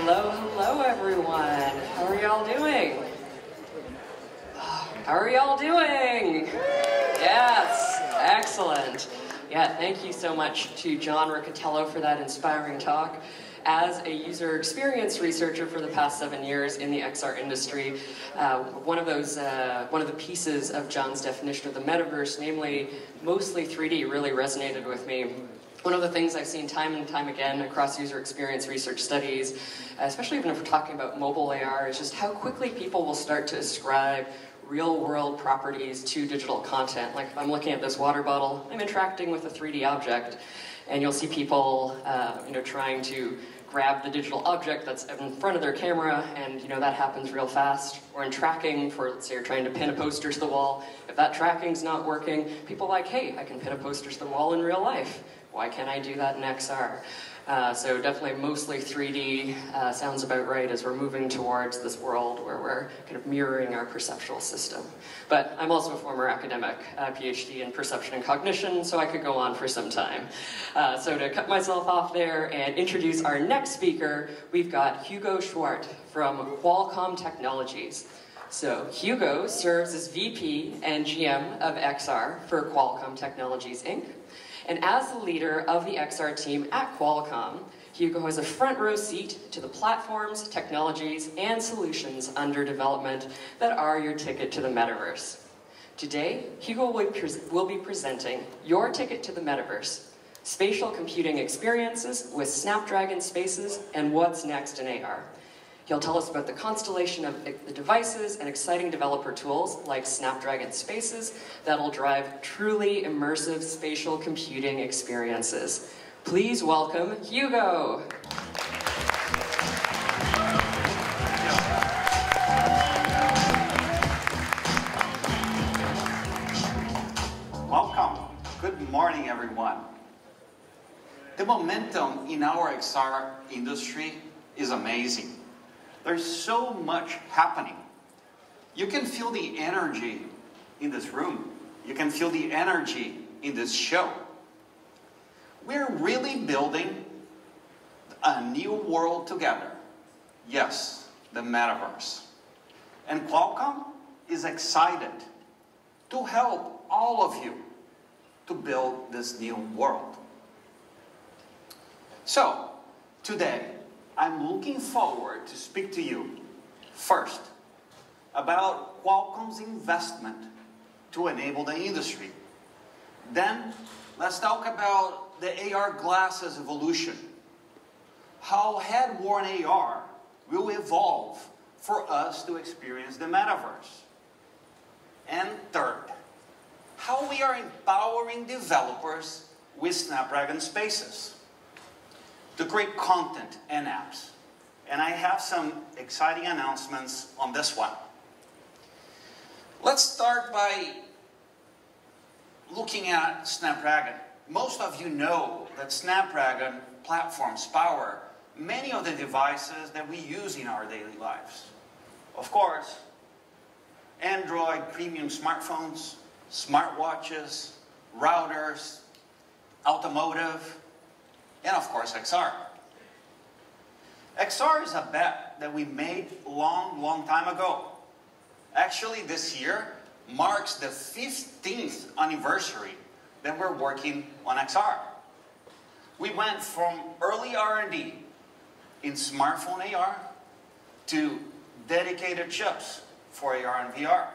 Hello, hello everyone. How are y'all doing? How are y'all doing? Yes, excellent. Yeah, thank you so much to John Riccitello for that inspiring talk. As a user experience researcher for the past 7 years in the XR industry, one of the pieces of John's definition of the metaverse, namely mostly 3D, really resonated with me. One of the things I've seen time and time again across user experience research studies, especially even if we're talking about mobile AR, is just how quickly people will start to ascribe real-world properties to digital content. Like if I'm looking at this water bottle, I'm interacting with a 3D object, and you'll see people, trying to grab the digital object that's in front of their camera, and that happens real fast. Or in tracking, for let's say you're trying to pin a poster to the wall, if that tracking's not working, people are like, hey, I can pin a poster to the wall in real life. Why can't I do that in XR? So definitely mostly 3D sounds about right as we're moving towards this world where we're kind of mirroring our perceptual system. But I'm also a former academic, PhD in perception and cognition, so I could go on for some time. So to cut myself off there and introduce our next speaker, we've got Hugo Swart from Qualcomm Technologies. So Hugo serves as VP and GM of XR for Qualcomm Technologies Inc. And as the leader of the XR team at Qualcomm, Hugo has a front row seat to the platforms, technologies, and solutions under development that are your ticket to the metaverse. Today, Hugo will be presenting your ticket to the metaverse, spatial computing experiences with Snapdragon Spaces and what's next in AR. He'll tell us about the constellation of the devices and exciting developer tools like Snapdragon Spaces that'll drive truly immersive spatial computing experiences. Please welcome Hugo. Welcome. Good morning, everyone. The momentum in our XR industry is amazing. There's so much happening. You can feel the energy in this room. You can feel the energy in this show. We're really building a new world together. Yes, the metaverse. And Qualcomm is excited to help all of you to build this new world. So, today, I'm looking forward to speak to you, first, about Qualcomm's investment to enable the industry. Then, let's talk about the AR glasses evolution, how head-worn AR will evolve for us to experience the metaverse. And third, how we are empowering developers with Snapdragon Spaces to create content and apps. And I have some exciting announcements on this one. Let's start by looking at Snapdragon. Most of you know that Snapdragon platforms power many of the devices that we use in our daily lives. Of course, Android premium smartphones, smartwatches, routers, automotive, and of course, XR. XR is a bet that we made long time ago. Actually, this year marks the 15th anniversary that we're working on XR. We went from early R&D in smartphone AR to dedicated chips for AR and VR.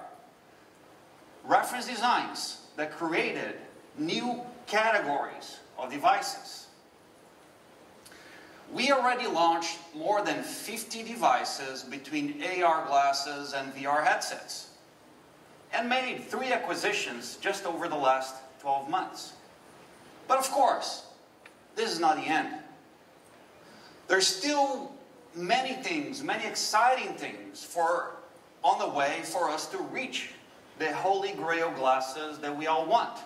Reference designs that created new categories of devices. We already launched more than 50 devices between AR glasses and VR headsets, and made 3 acquisitions just over the last 12 months. But of course, this is not the end. There's still many things, many exciting things on the way for us to reach the holy grail glasses that we all want.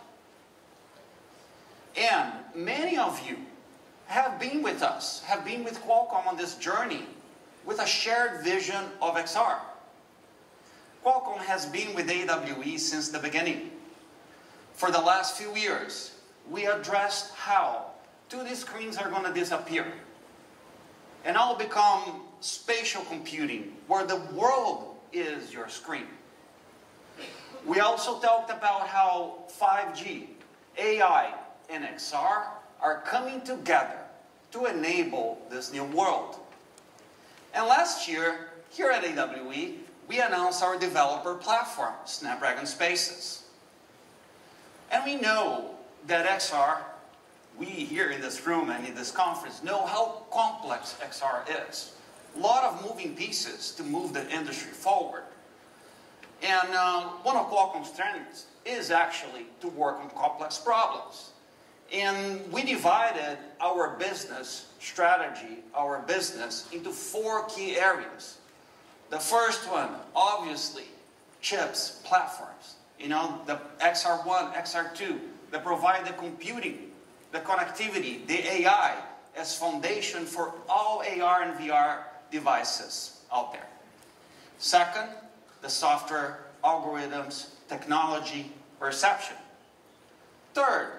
And many of you have been with us, have been with Qualcomm on this journey with a shared vision of XR. Qualcomm has been with AWE since the beginning. For the last few years, we addressed how 2D screens are going to disappear. and all become spatial computing, where the world is your screen. We also talked about how 5G, AI, and XR are coming together to enable this new world. And last year, here at AWE, we announced our developer platform, Snapdragon Spaces. And we know that XR, we here in this room and in this conference know how complex XR is. A lot of moving pieces to move the industry forward. And one of Qualcomm's strengths is actually to work on complex problems. And we divided our business strategy, our business, into 4 key areas. The first one, obviously, chips, platforms. You know, the XR1, XR2, that provide the computing, the connectivity, the AI as foundation for all AR and VR devices out there. Second, the software, algorithms, technology, perception. Third,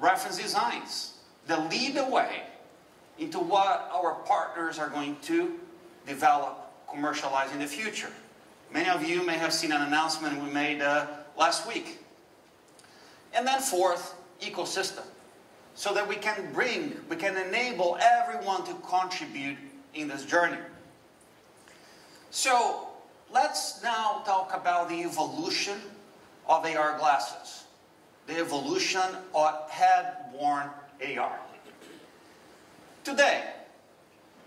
reference designs that lead the way into what our partners are going to develop, commercialize in the future. Many of you may have seen an announcement we made last week. And then fourth, ecosystem, so that we can bring, we can enable everyone to contribute in this journey. So let's now talk about the evolution of AR glasses, the evolution of head-worn AR. Today,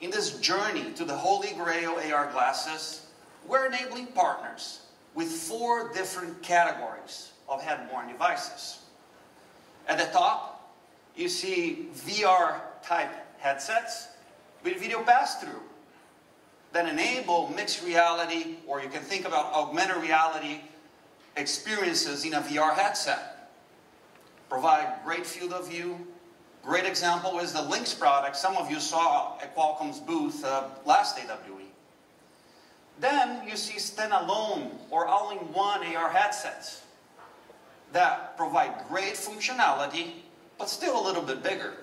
in this journey to the Holy Grail AR glasses, we're enabling partners with 4 different categories of head-worn devices. At the top, you see VR-type headsets with video pass-through that enable mixed reality, or you can think about augmented reality experiences in a VR headset. Provide great field of view. Great example is the Lynx product some of you saw at Qualcomm's booth last AWE. Then you see standalone or all-in-one AR headsets that provide great functionality, but still a little bit bigger.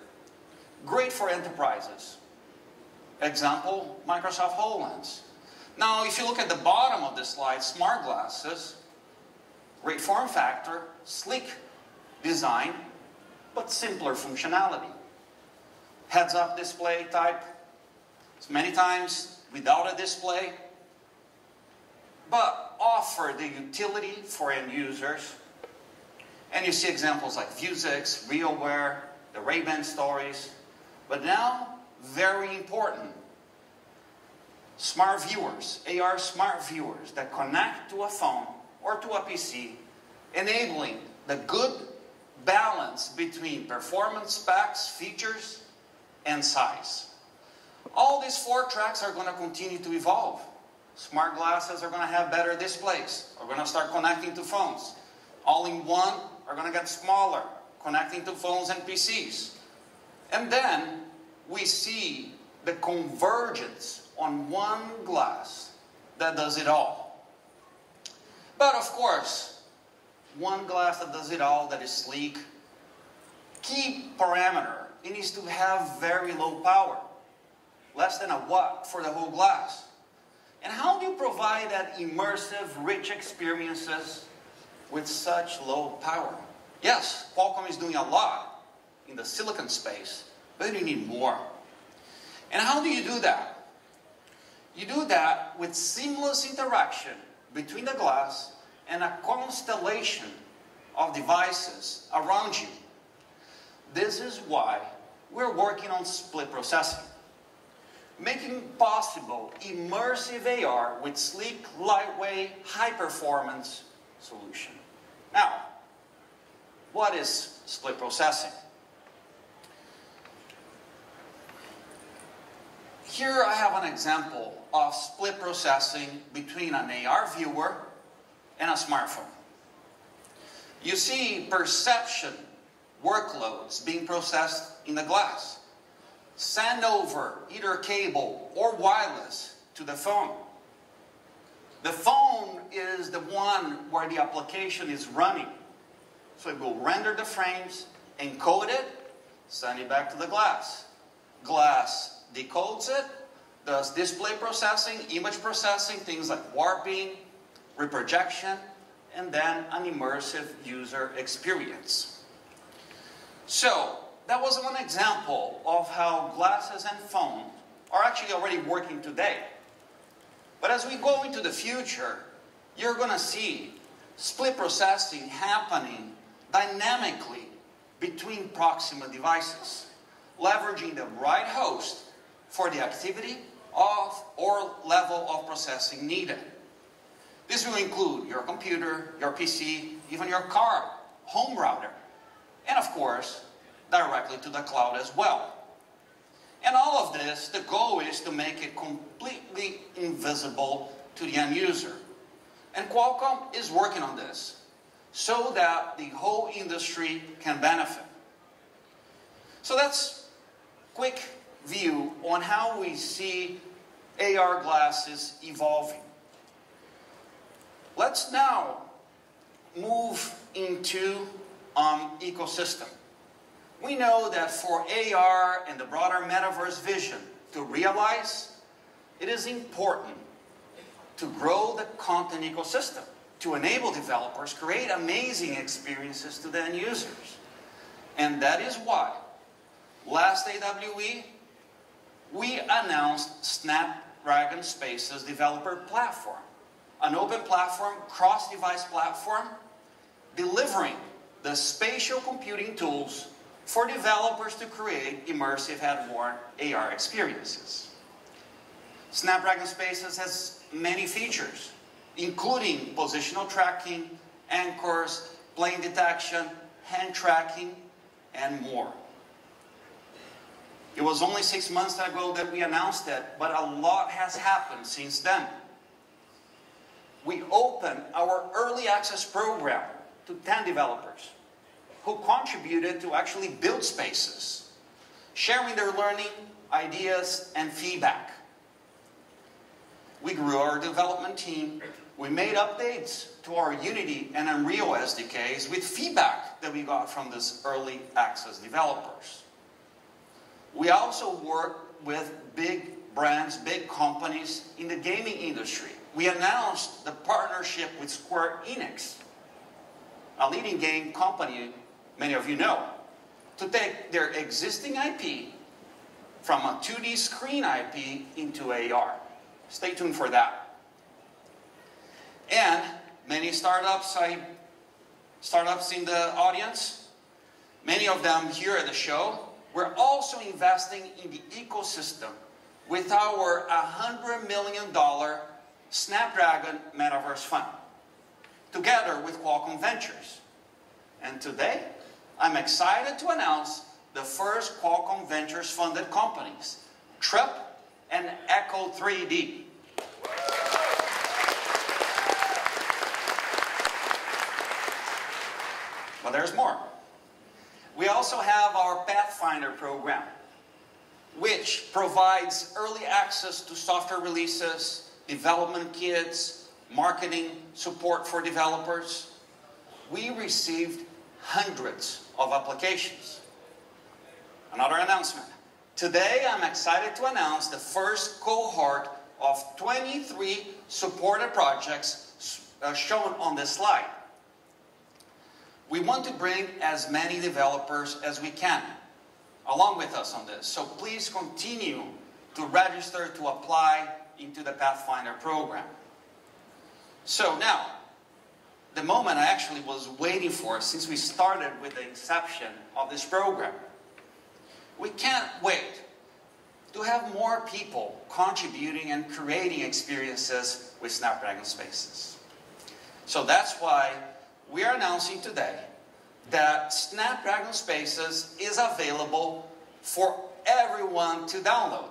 Great for enterprises. Example, Microsoft HoloLens. Now, if you look at the bottom of this slide, smart glasses, great form factor, sleek design, but simpler functionality. Heads-up display type, it's many times without a display, but offer the utility for end users. And you see examples like Vuzix, RealWear, the Ray-Ban stories. But now, very important, smart viewers, AR smart viewers that connect to a phone or to a PC, enabling the good balance between performance specs, features, and size. All these 4 tracks are going to continue to evolve. Smart glasses are going to have better displays, are going to start connecting to phones. All-in-one are going to get smaller, connecting to phones and PCs. And then we see the convergence on one glass that does it all. But of course, one glass that does it all, that is sleek, key parameter, it needs to have very low power, less than a watt for the whole glass. And how do you provide that immersive, rich experiences with such low power? Yes, Qualcomm is doing a lot in the silicon space, but you need more. And how do you do that? You do that with seamless interaction between the glass and a constellation of devices around you. This is why we're working on split processing, making possible immersive AR with sleek, lightweight, high-performance solution. Now, what is split processing? Here I have an example of split processing between an AR viewer and a smartphone. You see perception workloads being processed in the glass. Send over either cable or wireless to the phone. The phone is the one where the application is running. So it will render the frames, encode it, send it back to the glass. Glass decodes it, does display processing, image processing, things like warping, reprojection, and then an immersive user experience. So that was one example of how glasses and phone are actually already working today. But as we go into the future, you're going to see split processing happening dynamically between Proxima devices, leveraging the right host for the activity of or level of processing needed. This will include your computer, your PC, even your car, home router, and of course, directly to the cloud as well. And all of this, the goal is to make it completely invisible to the end user. And Qualcomm is working on this so that the whole industry can benefit. So that's a quick view on how we see AR glasses evolving. Let's now move into ecosystem. We know that for AR and the broader metaverse vision to realize, it is important to grow the content ecosystem, to enable developers create amazing experiences to the end users. And that is why last AWE, we announced Snapdragon Spaces developer platform, an open platform, cross-device platform, delivering the spatial computing tools for developers to create immersive head-worn AR experiences. Snapdragon Spaces has many features, including positional tracking, anchors, plane detection, hand tracking, and more. It was only 6 months ago that we announced that, but a lot has happened since then. We opened our early access program to 10 developers who contributed to actually build spaces, sharing their learning, ideas, and feedback. We grew our development team. We made updates to our Unity and Unreal SDKs with feedback that we got from these early access developers. We also work with big brands, big companies in the gaming industry. We announced the partnership with Square Enix, a leading game company many of you know, to take their existing IP from a 2D screen IP into AR. Stay tuned for that. And many startups in the audience, many of them here at the show, we're also investing in the ecosystem with our $100 million Snapdragon Metaverse Fund, together with Qualcomm Ventures. And today, I'm excited to announce the first Qualcomm Ventures funded companies, Trip and Echo 3D. But there's more. We also have our Pathfinder program, which provides early access to software releases, development kits, marketing, support for developers. We received hundreds of applications. Another announcement. Today, I'm excited to announce the first cohort of 23 supported projects shown on this slide. We want to bring as many developers as we can along with us on this. So please continue to register to apply into the Pathfinder program. So now, the moment I actually was waiting for since we started with the inception of this program. We can't wait to have more people contributing and creating experiences with Snapdragon Spaces. So that's why we are announcing today that Snapdragon Spaces is available for everyone to download.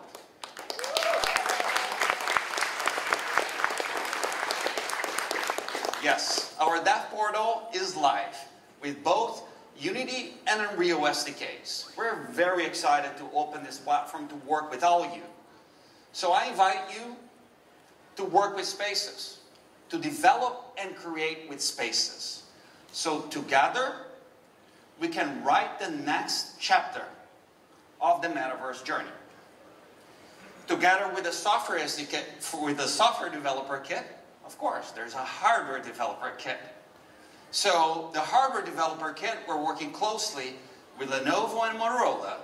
Yes, our dev portal is live with both Unity and Unreal SDKs. We're very excited to open this platform to work with all of you. So I invite you to work with Spaces, to develop and create with Spaces. So together, we can write the next chapter of the metaverse journey. together with a software SDK, with a software developer kit. Of course, there's a hardware developer kit. So the hardware developer kit, we're working closely with Lenovo and Motorola.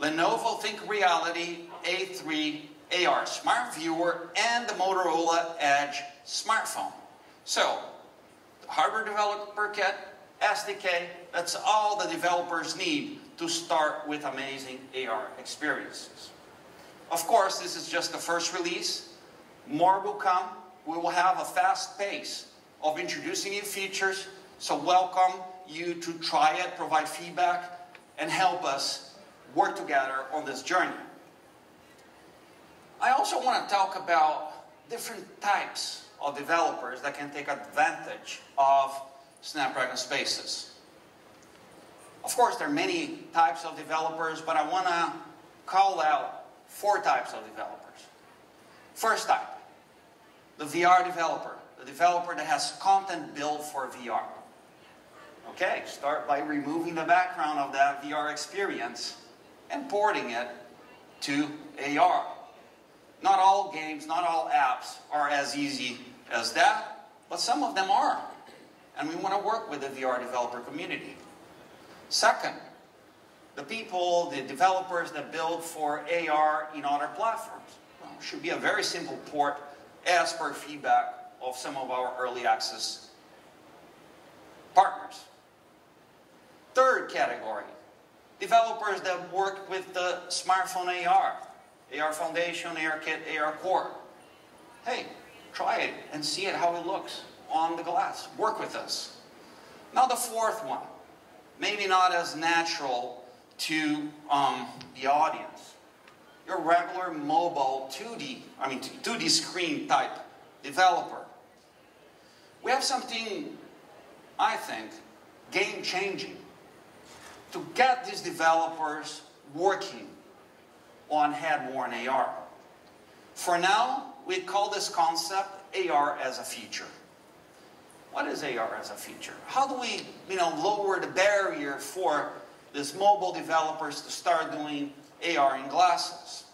Lenovo ThinkReality A3 AR Smart Viewer and the Motorola Edge smartphone. So the hardware developer kit, SDK, that's all the developers need to start with amazing AR experiences. Of course, this is just the first release. More will come. We will have a fast pace of introducing new features, so welcome you to try it, provide feedback, and help us work together on this journey. I also want to talk about different types of developers that can take advantage of Snapdragon Spaces. Of course, there are many types of developers, but I want to call out four types of developers. First type, the VR developer. The developer that has content built for VR. Okay, start by removing the background of that VR experience and porting it to AR. Not all games, not all apps are as easy as that, but some of them are. And we want to work with the VR developer community. Second, the people, the developers that build for AR in other platforms. Well, it should be a very simple port as per feedback of some of our early access partners. Third category, developers that work with the smartphone AR, AR Foundation, ARKit, AR Core. Hey, try it and see it how it looks on the glass. Work with us. Now the fourth one, maybe not as natural to the audience. Your regular mobile 2D screen type developer. We have something, I think, game-changing to get these developers working on head-worn AR. For now, we call this concept AR as a feature. What is AR as a feature? How do we, lower the barrier for these mobile developers to start doing AR in glasses?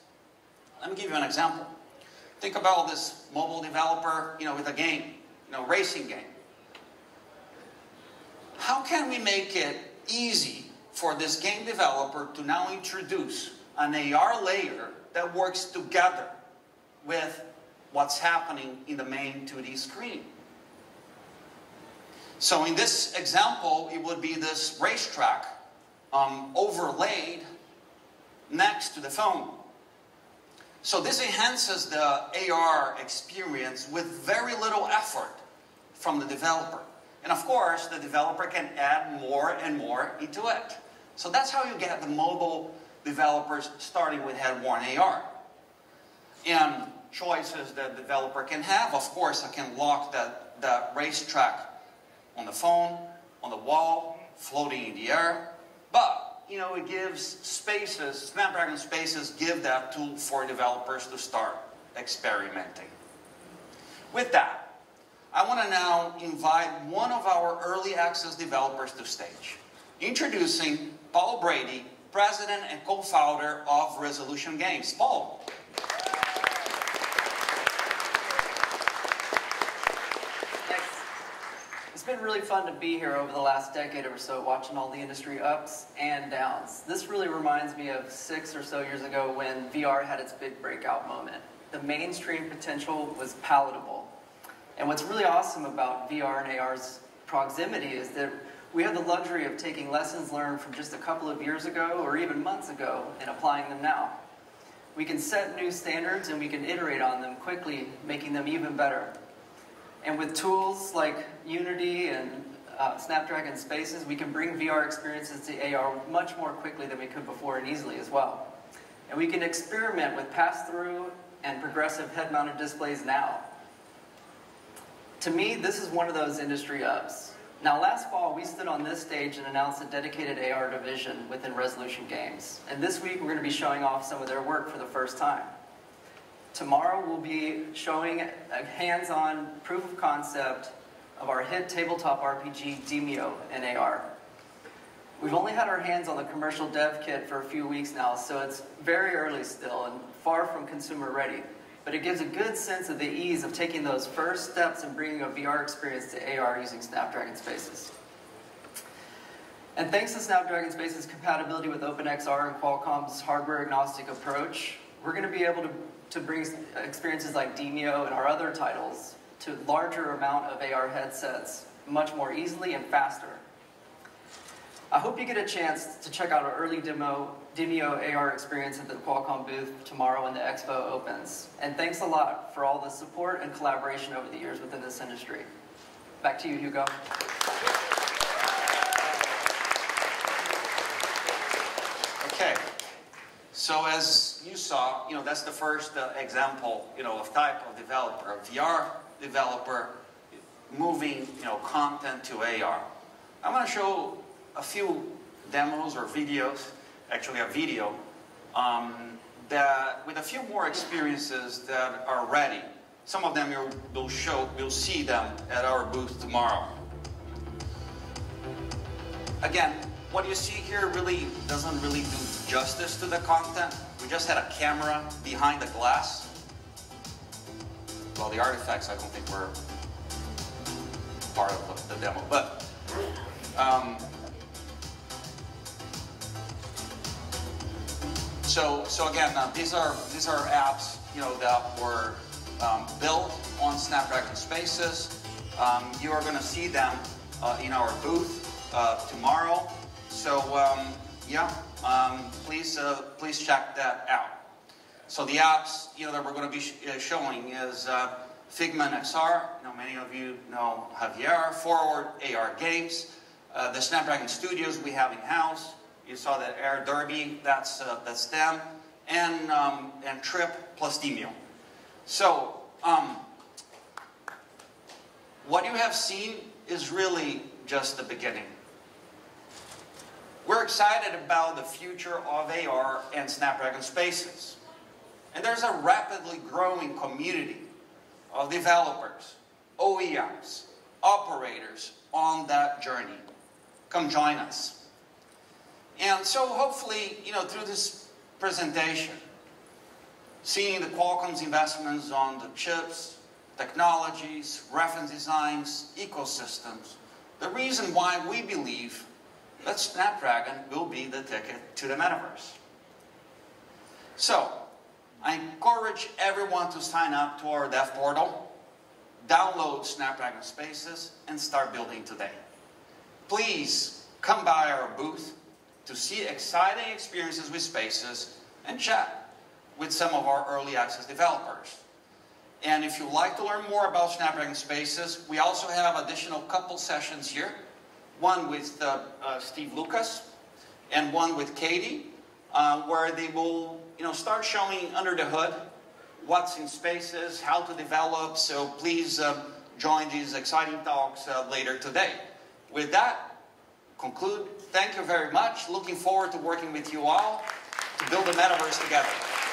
Let me give you an example. Think about this mobile developer, with a game, racing game. How can we make it easy for this game developer to now introduce an AR layer that works together with what's happening in the main 2D screen? So in this example, it would be this racetrack overlaid next to the phone. So this enhances the AR experience with very little effort from the developer. And of course, the developer can add more and more into it. So that's how you get the mobile developers starting with head-worn AR. And choices that the developer can have, of course, I can lock the racetrack on the phone, on the wall, floating in the air. But it gives spaces, Snapdragon Spaces give that tool for developers to start experimenting. With that, I want to now invite one of our early access developers to stage. Introducing Paul Brady, president and co-founder of Resolution Games. Paul. It's been really fun to be here over the last decade or so, watching all the industry ups and downs. This really reminds me of 6 or so years ago when VR had its big breakout moment. The mainstream potential was palatable. And what's really awesome about VR and AR's proximity is that we have the luxury of taking lessons learned from just a couple of years ago or even months ago and applying them now. We can set new standards and we can iterate on them quickly, making them even better. And with tools like Unity and Snapdragon Spaces, we can bring VR experiences to AR much more quickly than we could before and easily as well. And we can experiment with pass-through and progressive head-mounted displays now. To me, this is one of those industry ups. Now, last fall, we stood on this stage and announced a dedicated AR division within Resolution Games. And this week, we're going to be showing off some of their work for the first time. Tomorrow, we'll be showing a hands-on proof of concept of our hit tabletop RPG, Demio, in AR. We've only had our hands on the commercial dev kit for a few weeks now, so it's very early still, and far from consumer ready, but it gives a good sense of the ease of taking those first steps and bringing a VR experience to AR using Snapdragon Spaces. And thanks to Snapdragon Spaces' compatibility with OpenXR and Qualcomm's hardware-agnostic approach, we're going to be able to bring experiences like Demio and our other titles to a larger amount of AR headsets much more easily and faster. I hope you get a chance to check out our early Demio AR experience at the Qualcomm booth tomorrow when the expo opens. And thanks a lot for all the support and collaboration over the years within this industry. Back to you, Hugo. Okay, so as you saw, that's the first example, of type of developer, a VR developer moving, content to AR. I'm going to show a few demos or videos, actually a video, that with a few more experiences that are ready. Some of them you'll see them at our booth tomorrow. Again, what you see here really doesn't really do justice to the content. We just had a camera behind the glass. Well, the artifacts I don't think were part of the demo, but so again, these are apps that were built on Snapdragon Spaces. You are going to see them in our booth tomorrow. So please check that out. So the apps that we're going to be showing is Figma and XR. Many of you know Javier Forward AR Games, the Snapdragon Studios we have in house. You saw that Air Derby. That's them, and Trip Plus Demio. So what you have seen is really just the beginning. We're excited about the future of AR and Snapdragon Spaces. And there's a rapidly growing community of developers, OEMs, operators on that journey. Come join us. And so hopefully, through this presentation, seeing the Qualcomm's investments on the chips, technologies, reference designs, ecosystems, the reason why we believe that Snapdragon will be the ticket to the metaverse. So, I encourage everyone to sign up to our dev portal, download Snapdragon Spaces, and start building today. Please come by our booth to see exciting experiences with Spaces and chat with some of our early access developers. And if you'd like to learn more about Snapdragon Spaces, we also have additional couple sessions here. One with Steve Lucas, and one with Katie, where they will start showing under the hood what's in Spaces, how to develop, so please join these exciting talks later today. With that, conclude. Thank you very much. Looking forward to working with you all to build the metaverse together.